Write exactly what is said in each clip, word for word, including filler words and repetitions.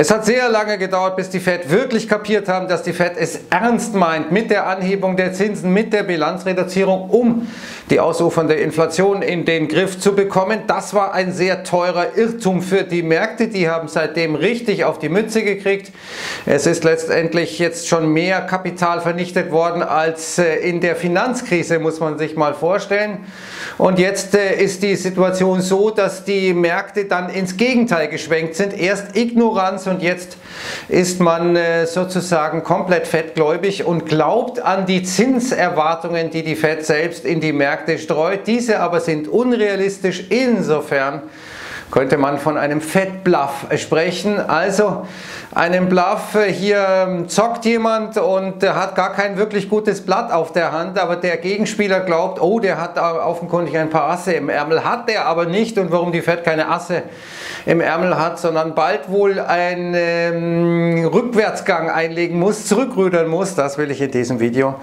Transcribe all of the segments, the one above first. Es hat sehr lange gedauert, bis die Fed wirklich kapiert haben, dass die Fed es ernst meint mit der Anhebung der Zinsen, mit der Bilanzreduzierung, um die ausufernde Inflation in den Griff zu bekommen. Das war ein sehr teurer Irrtum für die Märkte. Die haben seitdem richtig auf die Mütze gekriegt. Es ist letztendlich jetzt schon mehr Kapital vernichtet worden als in der Finanzkrise, muss man sich mal vorstellen. Und jetzt ist die Situation so, dass die Märkte dann ins Gegenteil geschwenkt sind. Erst Ignoranz. Und jetzt ist man sozusagen komplett fettgläubig und glaubt an die Zinserwartungen, die die Fed selbst in die Märkte streut. Diese aber sind unrealistisch. Insofern könnte man von einem Fed-Bluff sprechen. Also einem Bluff, hier zockt jemand und hat gar kein wirklich gutes Blatt auf der Hand, aber der Gegenspieler glaubt, oh, der hat offenkundig ein paar Asse im Ärmel. Hat der aber nicht, und warum die Fed keine Asse im Ärmel hat, sondern bald wohl einen ähm, Rückwärtsgang einlegen muss, zurückrudern muss, das will ich in diesem Video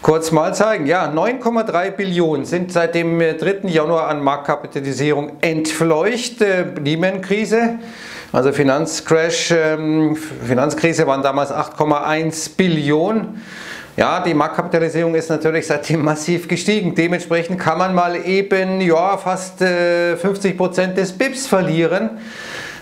kurz mal zeigen. Ja, neun Komma drei Billionen sind seit dem dritten Januar an Marktkapitalisierung entfleucht. Lehman-Krise, also Finanzcrash, ähm, Finanzkrise waren damals acht Komma eins Billionen. Ja, die Marktkapitalisierung ist natürlich seitdem massiv gestiegen. Dementsprechend kann man mal eben ja, fast äh, fünfzig Prozent des B I Ps verlieren.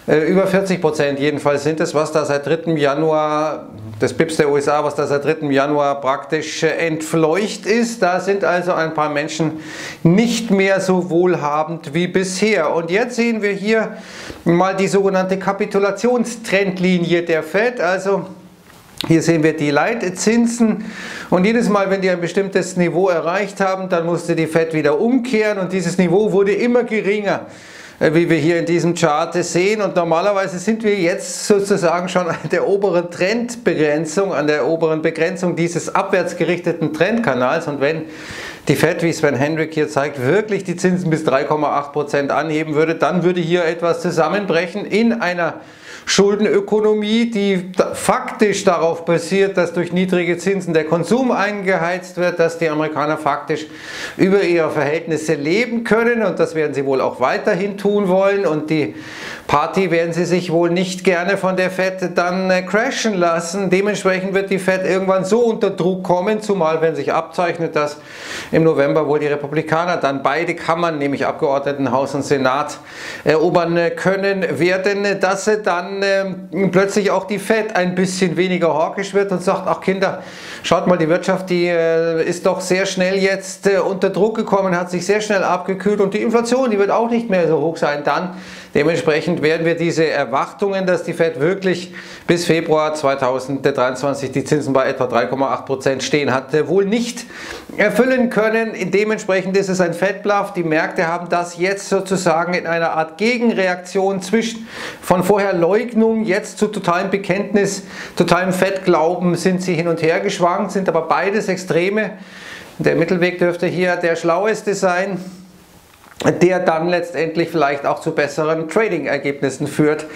Äh, über vierzig Prozent jedenfalls sind es, was da seit dritten Januar, des B I Ps der U S A, was da seit dritten Januar praktisch äh, entfleucht ist. Da sind also ein paar Menschen nicht mehr so wohlhabend wie bisher. Und jetzt sehen wir hier mal die sogenannte Kapitulationstrendlinie der Fed, also hier sehen wir die Leitzinsen, und jedes Mal, wenn die ein bestimmtes Niveau erreicht haben, dann musste die Fed wieder umkehren, und dieses Niveau wurde immer geringer, wie wir hier in diesem Chart sehen, und normalerweise sind wir jetzt sozusagen schon an der oberen Trendbegrenzung, an der oberen Begrenzung dieses abwärts gerichteten Trendkanals, und wenn die Fed, wie Sven Henrich hier zeigt, wirklich die Zinsen bis drei Komma acht Prozent anheben würde, dann würde hier etwas zusammenbrechen in einer Schuldenökonomie, die faktisch darauf basiert, dass durch niedrige Zinsen der Konsum eingeheizt wird, dass die Amerikaner faktisch über ihre Verhältnisse leben können, und das werden sie wohl auch weiterhin tun wollen, und die Party werden sie sich wohl nicht gerne von der Fed dann äh, crashen lassen. Dementsprechend wird die Fed irgendwann so unter Druck kommen, zumal wenn sich abzeichnet, dass im November wohl die Republikaner dann beide Kammern, nämlich Abgeordnetenhaus und Senat, erobern können werden, dass sie dann plötzlich auch die Fed ein bisschen weniger hawkisch wird und sagt, ach Kinder, schaut mal, die Wirtschaft, die ist doch sehr schnell jetzt unter Druck gekommen, hat sich sehr schnell abgekühlt, und die Inflation, die wird auch nicht mehr so hoch sein dann. Dementsprechend werden wir diese Erwartungen, dass die Fed wirklich bis Februar zweitausenddreiundzwanzig die Zinsen bei etwa drei Komma acht Prozent stehen hat, wohl nicht erfüllen können. Dementsprechend ist es ein Fed-Bluff. Die Märkte haben das jetzt sozusagen in einer Art Gegenreaktion zwischen von vorher Leugnung jetzt zu totalem Bekenntnis, totalem Fed-Glauben sind sie hin und her geschwankt, sind aber beides Extreme. Der Mittelweg dürfte hier der schlaueste sein, der dann letztendlich vielleicht auch zu besseren Trading-Ergebnissen führt.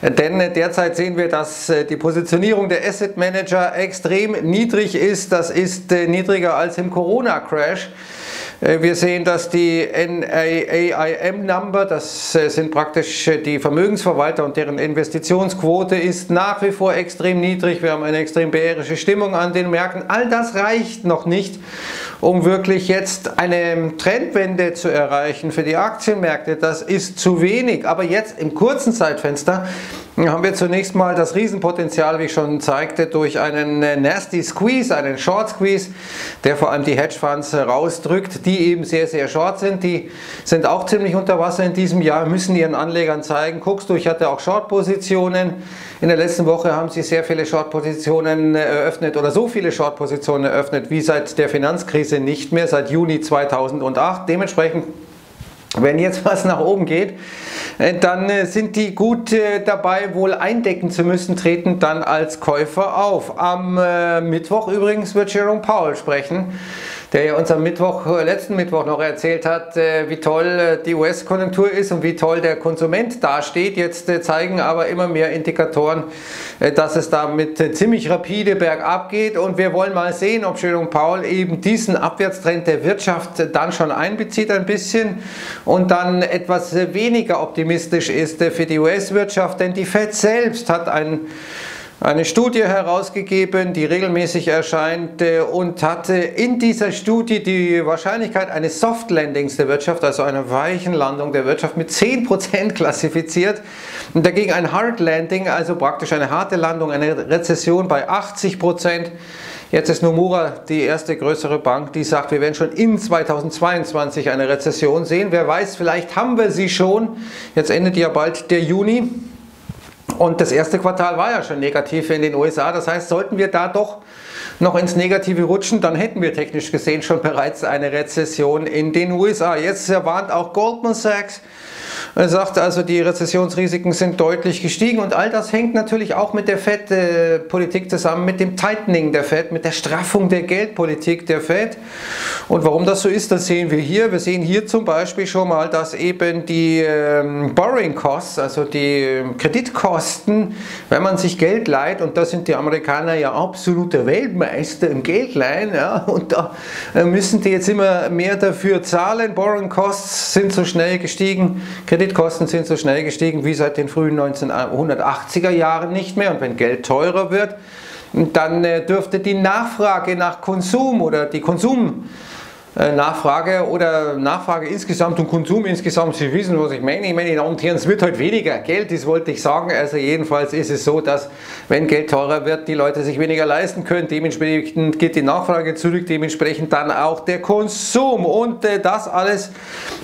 Denn derzeit sehen wir, dass die Positionierung der Asset Manager extrem niedrig ist. Das ist niedriger als im Corona-Crash. Wir sehen, dass die N A A I M-Number, das sind praktisch die Vermögensverwalter, und deren Investitionsquote ist nach wie vor extrem niedrig. Wir haben eine extrem bärische Stimmung an den Märkten. All das reicht noch nicht, um wirklich jetzt eine Trendwende zu erreichen für die Aktienmärkte. Das ist zu wenig. Aber jetzt im kurzen Zeitfenster haben wir zunächst mal das Riesenpotenzial, wie ich schon zeigte, durch einen Nasty Squeeze, einen Short Squeeze, der vor allem die Hedgefonds rausdrückt, die eben sehr, sehr short sind. Die sind auch ziemlich unter Wasser in diesem Jahr, müssen ihren Anlegern zeigen, guckst du, ich hatte auch Short-Positionen. In der letzten Woche haben sie sehr viele Short-Positionen eröffnet, oder so viele Short-Positionen eröffnet, wie seit der Finanzkrise nicht mehr, seit Juni zweitausendacht. Dementsprechend, wenn jetzt was nach oben geht, dann sind die gut dabei, wohl eindecken zu müssen, treten dann als Käufer auf. Am Mittwoch übrigens wird Jerome Powell sprechen. der ja uns am Mittwoch, letzten Mittwoch noch erzählt hat, wie toll die U S-Konjunktur ist und wie toll der Konsument dasteht. Jetzt zeigen aber immer mehr Indikatoren, dass es damit ziemlich rapide bergab geht. Und wir wollen mal sehen, ob Jerome Powell eben diesen Abwärtstrend der Wirtschaft dann schon einbezieht ein bisschen und dann etwas weniger optimistisch ist für die U S-Wirtschaft. Denn die Fed selbst hat ein Eine Studie herausgegeben, die regelmäßig erscheint, und hatte in dieser Studie die Wahrscheinlichkeit eines Soft Landings der Wirtschaft, also einer weichen Landung der Wirtschaft, mit zehn Prozent klassifiziert und dagegen ein Hard Landing, also praktisch eine harte Landung, eine Rezession bei achtzig Prozent. Jetzt ist Nomura die erste größere Bank, die sagt, wir werden schon in zweitausendzweiundzwanzig eine Rezession sehen. Wer weiß, vielleicht haben wir sie schon. Jetzt endet ja bald der Juni. Und das erste Quartal war ja schon negativ in den U S A, das heißt, sollten wir da doch noch ins Negative rutschen, dann hätten wir technisch gesehen schon bereits eine Rezession in den U S A. Jetzt warnt auch Goldman Sachs, er sagt also, die Rezessionsrisiken sind deutlich gestiegen, und all das hängt natürlich auch mit der Fed-Politik zusammen, mit dem Tightening der Fed, mit der Straffung der Geldpolitik der Fed. Und warum das so ist, das sehen wir hier. Wir sehen hier zum Beispiel schon mal, dass eben die ähm, Borrowing Costs, also die ähm, Kreditkosten, wenn man sich Geld leiht, und da sind die Amerikaner ja absolute Weltmeister im Geldleihen, ja, und da äh, müssen die jetzt immer mehr dafür zahlen. Borrowing Costs sind so schnell gestiegen, Kreditkosten sind so schnell gestiegen wie seit den frühen neunzehnhundertachtziger Jahren nicht mehr. Und wenn Geld teurer wird, dann dürfte die Nachfrage nach Konsum oder die Konsumnachfrage oder Nachfrage insgesamt und Konsum insgesamt, Sie wissen, was ich meine, ich meine, meine Damen und Herren, es wird heute weniger Geld, das wollte ich sagen. Also jedenfalls ist es so, dass wenn Geld teurer wird, die Leute sich weniger leisten können. Dementsprechend geht die Nachfrage zurück, dementsprechend dann auch der Konsum. Und das alles,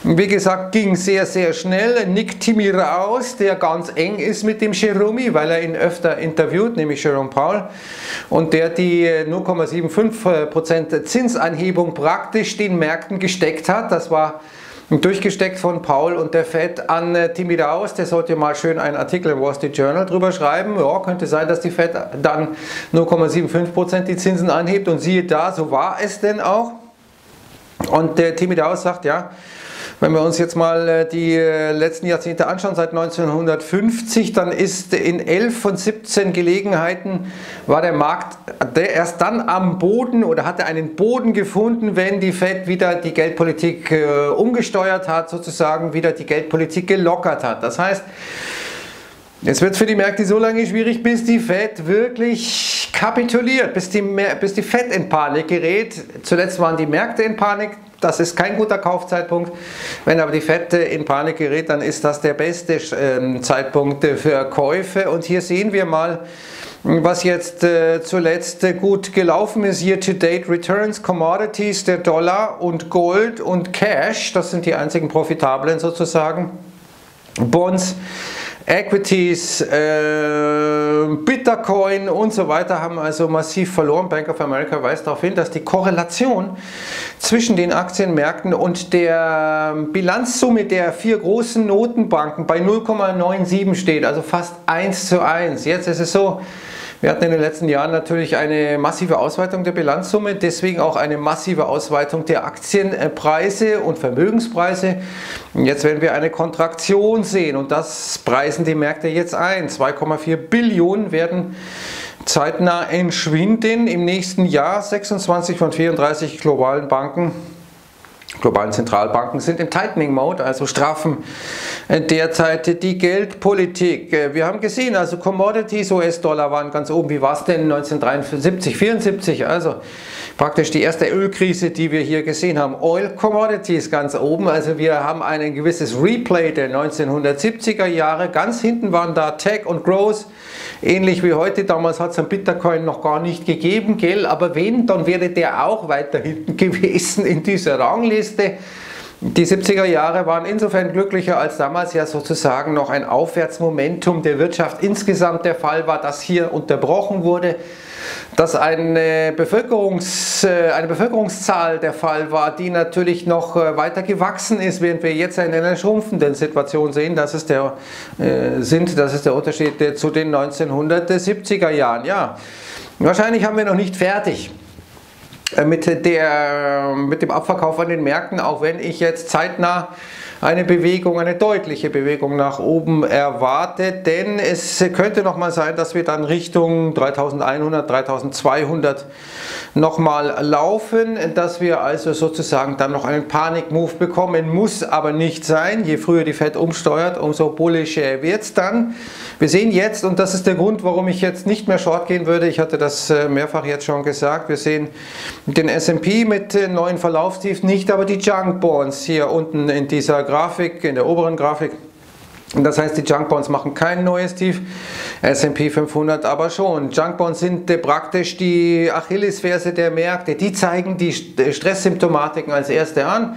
wie gesagt, ging sehr, sehr schnell. Nick Timiraos, der ganz eng ist mit dem Jerome, weil er ihn öfter interviewt, nämlich Jerome Powell, und der die null Komma fünfundsiebzig Prozent Zinsanhebung praktisch den Märkten gesteckt hat. Das war durchgesteckt von Powell und der Fed an Timiraos. Der sollte mal schön einen Artikel im Wall Street Journal drüber schreiben. Ja, könnte sein, dass die Fed dann null Komma fünfundsiebzig Prozent die Zinsen anhebt, und siehe da, so war es denn auch. Und der Timiraos sagt, ja, wenn wir uns jetzt mal die letzten Jahrzehnte anschauen, seit neunzehnhundertfünfzig, dann ist in elf von siebzehn Gelegenheiten war der Markt der erst dann am Boden oder hatte einen Boden gefunden, wenn die Fed wieder die Geldpolitik umgesteuert hat, sozusagen wieder die Geldpolitik gelockert hat. Das heißt, jetzt wird es für die Märkte so lange schwierig, bis die Fed wirklich kapituliert, bis die, bis die Fed in Panik gerät. Zuletzt waren die Märkte in Panik. Das ist kein guter Kaufzeitpunkt. Wenn aber die Fed in Panik gerät, dann ist das der beste Zeitpunkt für Käufe. Und hier sehen wir mal, was jetzt zuletzt gut gelaufen ist. Year-to-date Returns, Commodities, der Dollar und Gold und Cash. Das sind die einzigen profitablen sozusagen. Bonds, Equities, äh, Bitcoin und so weiter haben also massiv verloren. Bank of America weist darauf hin, dass die Korrelation zwischen den Aktienmärkten und der Bilanzsumme der vier großen Notenbanken bei null Komma siebenundneunzig steht, also fast eins zu eins. Jetzt ist es so, wir hatten in den letzten Jahren natürlich eine massive Ausweitung der Bilanzsumme, deswegen auch eine massive Ausweitung der Aktienpreise und Vermögenspreise. Und jetzt werden wir eine Kontraktion sehen, und das preisen die Märkte jetzt ein. zwei Komma vier Billionen werden zeitnah entschwinden im nächsten Jahr. sechsundzwanzig von vierunddreißig globalen Banken. Globalen Zentralbanken sind im Tightening-Mode, also straffen derzeit die Geldpolitik. Wir haben gesehen, also Commodities, U S-Dollar waren ganz oben. Wie war es denn neunzehnhundertdreiundsiebzig, vierundsiebzig? Also praktisch die erste Ölkrise, die wir hier gesehen haben. Oil-Commodities ganz oben, also wir haben ein gewisses Replay der neunzehnhundertsiebziger Jahre. Ganz hinten waren da Tech und Growth, ähnlich wie heute. Damals hat es ein Bitcoin noch gar nicht gegeben, gell? Aber wenn, dann wäre der auch weiter hinten gewesen in dieser Rangliste. Die siebziger Jahre waren insofern glücklicher, als damals ja sozusagen noch ein Aufwärtsmomentum der Wirtschaft insgesamt der Fall war, das hier unterbrochen wurde, dass eine, Bevölkerungs, eine Bevölkerungszahl der Fall war, die natürlich noch weiter gewachsen ist, während wir jetzt in einer schrumpfenden Situation sehen. Das ist der, äh, sind, das ist der Unterschied zu den neunzehnhundertsiebziger Jahren. Ja, wahrscheinlich haben wir noch nicht fertig mit, der, mit dem Abverkauf an den Märkten, auch wenn ich jetzt zeitnah eine Bewegung, eine deutliche Bewegung nach oben erwarte, denn es könnte nochmal sein, dass wir dann Richtung dreitausendeinhundert, dreitausendzweihundert nochmal laufen, dass wir also sozusagen dann noch einen Panikmove bekommen, muss aber nicht sein. Je früher die Fed umsteuert, umso bullischer wird es dann. Wir sehen jetzt, und das ist der Grund, warum ich jetzt nicht mehr short gehen würde, ich hatte das mehrfach jetzt schon gesagt, wir sehen den S und P mit neuen Verlaufstief nicht, aber die Junk Bonds hier unten in dieser Grafik, in der oberen Grafik. Das heißt, die Junk Bonds machen kein neues Tief, S und P fünfhundert aber schon. Junk Bonds sind praktisch die Achillesferse der Märkte, die zeigen die Stresssymptomatiken als erste an.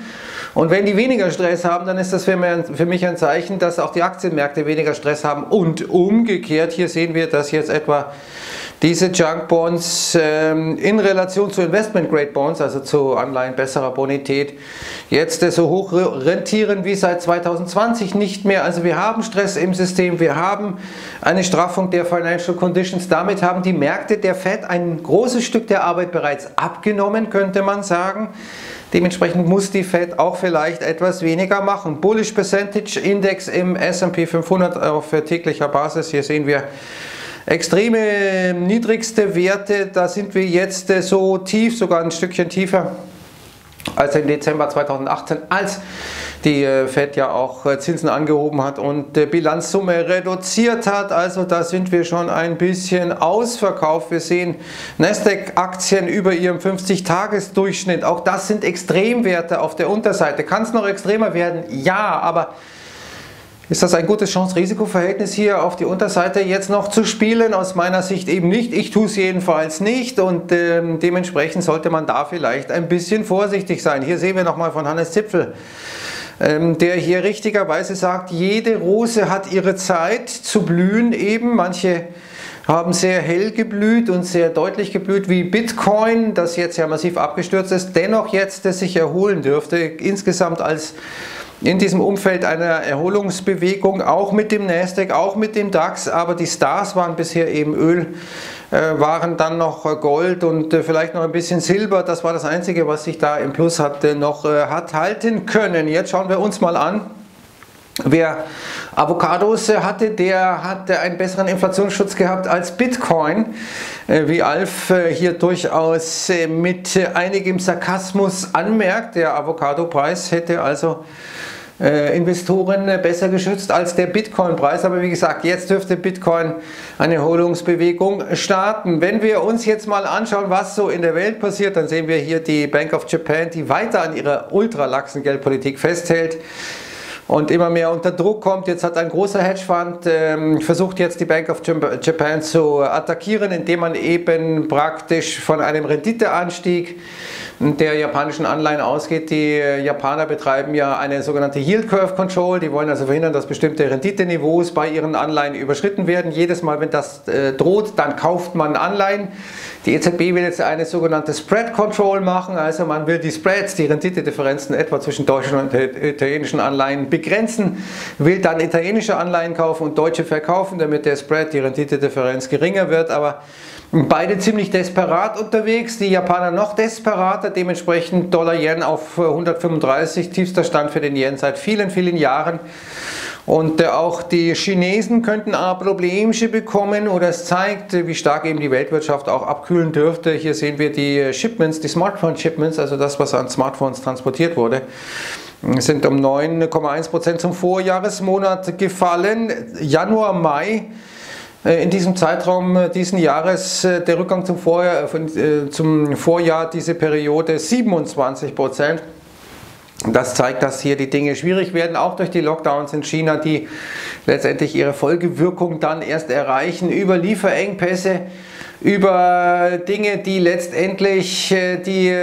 Und wenn die weniger Stress haben, dann ist das für mich ein Zeichen, dass auch die Aktienmärkte weniger Stress haben und umgekehrt. Hier sehen wir, dass jetzt etwa diese Junk Bonds ähm, in Relation zu Investment Grade Bonds, also zu Anleihen besserer Bonität, jetzt äh, so hoch rentieren wie seit zweitausendzwanzig nicht mehr. Also wir haben Stress im System, wir haben eine Straffung der Financial Conditions. Damit haben die Märkte der Fed ein großes Stück der Arbeit bereits abgenommen, könnte man sagen. Dementsprechend muss die Fed auch vielleicht etwas weniger machen. Bullish Percentage Index im S und P fünfhundert auf täglicher Basis. Hier sehen wir extreme niedrigste Werte. Da sind wir jetzt so tief, sogar ein Stückchen tiefer als im Dezember zweitausendachtzehn, als die Fed ja auch Zinsen angehoben hat und die Bilanzsumme reduziert hat. Also da sind wir schon ein bisschen ausverkauft. Wir sehen Nasdaq-Aktien über ihrem fünfzig-Tages-Durchschnitt. Auch das sind Extremwerte auf der Unterseite. Kann es noch extremer werden? Ja, aber ist das ein gutes Chance-Risiko-Verhältnis hier auf die Unterseite jetzt noch zu spielen? Aus meiner Sicht eben nicht. Ich tue es jedenfalls nicht und äh, dementsprechend sollte man da vielleicht ein bisschen vorsichtig sein. Hier sehen wir nochmal von Hannes Zipfel, der hier richtigerweise sagt, jede Rose hat ihre Zeit zu blühen eben. Manche haben sehr hell geblüht und sehr deutlich geblüht, wie Bitcoin, das jetzt ja massiv abgestürzt ist, dennoch jetzt das sich erholen dürfte, insgesamt als in diesem Umfeld einer Erholungsbewegung, auch mit dem Nasdaq, auch mit dem Dax, aber die Stars waren bisher eben Öl, waren dann noch Gold und vielleicht noch ein bisschen Silber. Das war das Einzige, was sich da im Plus hat, noch hat halten können. Jetzt schauen wir uns mal an, wer Avocados hatte, der hatte einen besseren Inflationsschutz gehabt als Bitcoin, wie Alf hier durchaus mit einigem Sarkasmus anmerkt. Der Avocadopreis hätte also Investoren besser geschützt als der Bitcoin-Preis, aber wie gesagt, jetzt dürfte Bitcoin eine Erholungsbewegung starten. Wenn wir uns jetzt mal anschauen, was so in der Welt passiert, dann sehen wir hier die Bank of Japan, die weiter an ihrer ultralaxen Geldpolitik festhält und immer mehr unter Druck kommt. Jetzt hat ein großer Hedgefonds ähm, versucht, jetzt die Bank of Japan zu attackieren, indem man eben praktisch von einem Renditeanstieg der japanischen Anleihen ausgeht. Die Japaner betreiben ja eine sogenannte Yield Curve Control. Die wollen also verhindern, dass bestimmte Renditeniveaus bei ihren Anleihen überschritten werden. Jedes Mal, wenn das äh, droht, dann kauft man Anleihen. Die E Z B will jetzt eine sogenannte Spread Control machen. Also man will die Spreads, die Renditedifferenzen etwa zwischen deutschen und italienischen Anleihen begrenzen, will dann italienische Anleihen kaufen und deutsche verkaufen, damit der Spread, die Renditedifferenz, geringer wird. Aber beide ziemlich desperat unterwegs, die Japaner noch desperater, dementsprechend Dollar-Yen auf hundertfünfunddreißig, tiefster Stand für den Yen seit vielen, vielen Jahren. Und auch die Chinesen könnten Problemchen bekommen oder es zeigt, wie stark eben die Weltwirtschaft auch abkühlen dürfte. Hier sehen wir die Shipments, die Smartphone-Shipments, also das, was an Smartphones transportiert wurde, sind um neun Komma eins Prozent zum Vorjahresmonat gefallen. Januar, Mai. In diesem Zeitraum diesen Jahres, der Rückgang zum Vorjahr, zum Vorjahr diese Periode siebenundzwanzig Prozent. Das zeigt, dass hier die Dinge schwierig werden, auch durch die Lockdowns in China, die letztendlich ihre Folgewirkung dann erst erreichen über Lieferengpässe, über Dinge, die letztendlich die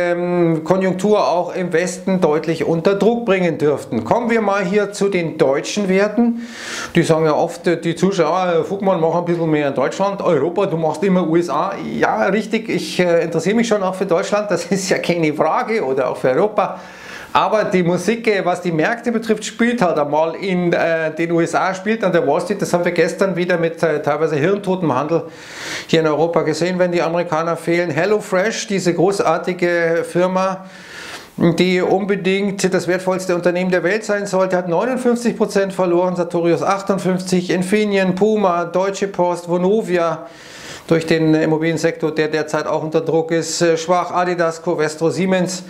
Konjunktur auch im Westen deutlich unter Druck bringen dürften. Kommen wir mal hier zu den deutschen Werten. Die sagen ja oft, die Zuschauer, Fugmann, mach ein bisschen mehr in Deutschland, Europa, du machst immer U S A. Ja, richtig, ich interessiere mich schon auch für Deutschland, das ist ja keine Frage, oder auch für Europa. Aber die Musik, was die Märkte betrifft, spielt halt einmal in äh, den U S A, spielt an der Wall Street. Das haben wir gestern wieder mit äh, teilweise hirntotem Handel hier in Europa gesehen, wenn die Amerikaner fehlen. Hello Fresh, diese großartige Firma, die unbedingt das wertvollste Unternehmen der Welt sein sollte, hat neunundfünfzig Prozent verloren, Sartorius achtundfünfzig Prozent, Infineon, Puma, Deutsche Post, Vonovia, durch den Immobiliensektor, der derzeit auch unter Druck ist, schwach, Adidas, Covestro, Siemens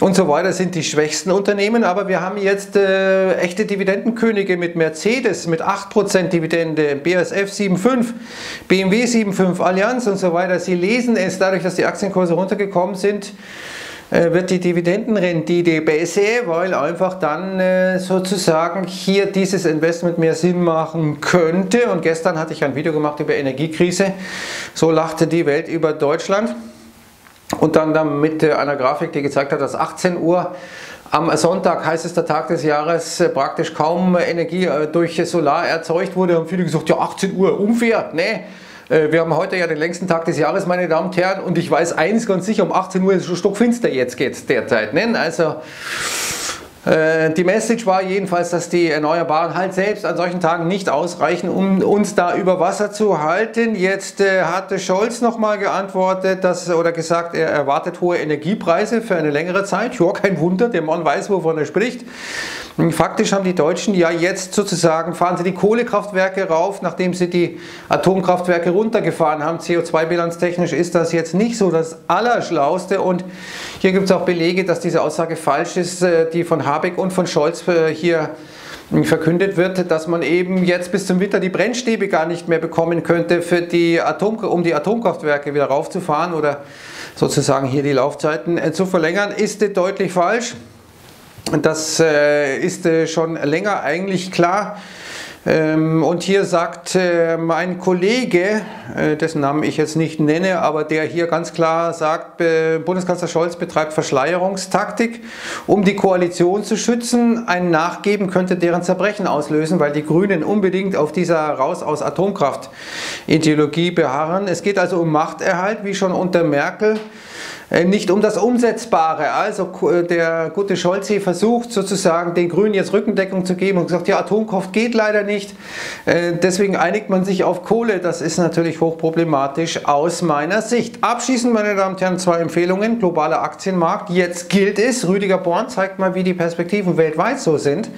und so weiter sind die schwächsten Unternehmen. Aber wir haben jetzt äh, echte Dividendenkönige mit Mercedes mit acht Prozent Dividende, B A S F sieben Komma fünf, B M W sieben Komma fünf, Allianz und so weiter. Sie lesen es, dadurch, dass die Aktienkurse runtergekommen sind, wird die Dividendenrendite besser, weil einfach dann äh, sozusagen hier dieses Investment mehr Sinn machen könnte. Und gestern hatte ich ein Video gemacht über Energiekrise. So lachte die Welt über Deutschland. Und dann, dann mit äh, einer Grafik, die gezeigt hat, dass achtzehn Uhr am Sonntag, heißester Tag des Jahres, äh, praktisch kaum Energie äh, durch Solar erzeugt wurde. Und viele gesagt, ja, achtzehn Uhr, unfair, ne? Wir haben heute ja den längsten Tag des Jahres, meine Damen und Herren, und ich weiß eins ganz sicher, um achtzehn Uhr ist es stockfinster, jetzt geht es derzeit. Ne? Also äh, die Message war jedenfalls, dass die Erneuerbaren halt selbst an solchen Tagen nicht ausreichen, um uns da über Wasser zu halten. Jetzt äh, hatte Scholz nochmal geantwortet dass, oder gesagt, er erwartet hohe Energiepreise für eine längere Zeit. Ja, kein Wunder, der Mann weiß, wovon er spricht. Faktisch haben die Deutschen ja jetzt sozusagen, fahren sie die Kohlekraftwerke rauf, nachdem sie die Atomkraftwerke runtergefahren haben. C O zwei bilanztechnisch ist das jetzt nicht so das Allerschlauste. Und hier gibt es auch Belege, dass diese Aussage falsch ist, die von Habeck und von Scholz hier verkündet wird, dass man eben jetzt bis zum Winter die Brennstäbe gar nicht mehr bekommen könnte, für die Atom, um die Atomkraftwerke wieder raufzufahren oder sozusagen hier die Laufzeiten zu verlängern, ist deutlich falsch. Das äh, ist äh, schon länger eigentlich klar. Ähm, und hier sagt äh, mein Kollege, äh, dessen Namen ich jetzt nicht nenne, aber der hier ganz klar sagt, äh, Bundeskanzler Scholz betreibt Verschleierungstaktik, um die Koalition zu schützen. Ein Nachgeben könnte deren Zerbrechen auslösen, weil die Grünen unbedingt auf dieser Raus aus Atomkraft-Ideologie beharren. Es geht also um Machterhalt, wie schon unter Merkel. Nicht um das Umsetzbare. Also der gute Scholz versucht sozusagen den Grünen jetzt Rückendeckung zu geben und gesagt, ja, Atomkraft geht leider nicht. Deswegen einigt man sich auf Kohle. Das ist natürlich hochproblematisch aus meiner Sicht. Abschließend, meine Damen und Herren, zwei Empfehlungen. Globaler Aktienmarkt. Jetzt gilt es. Rüdiger Born zeigt mal, wie die Perspektiven weltweit so sind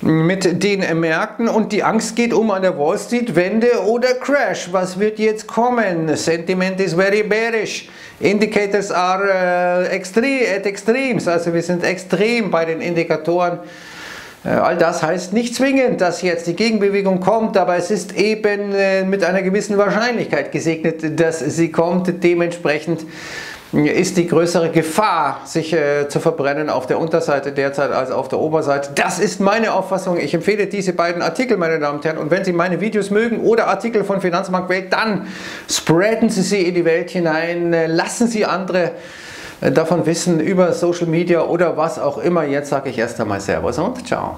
mit den Märkten, und die Angst geht um an der Wall Street, Wende oder Crash. Was wird jetzt kommen? Sentiment is very bearish. Indicators are äh, extreme, at extremes. Also wir sind extrem bei den Indikatoren. Äh, all das heißt nicht zwingend, dass jetzt die Gegenbewegung kommt, aber es ist eben äh, mit einer gewissen Wahrscheinlichkeit gesegnet, dass sie kommt. Dementsprechend ist die größere Gefahr, sich äh, zu verbrennen auf der Unterseite derzeit als auf der Oberseite. Das ist meine Auffassung. Ich empfehle diese beiden Artikel, meine Damen und Herren. Und wenn Sie meine Videos mögen oder Artikel von Finanzmarktwelt, dann spreaden Sie sie in die Welt hinein. Lassen Sie andere äh, davon wissen über Social Media oder was auch immer. Jetzt sage ich erst einmal Servus und Ciao.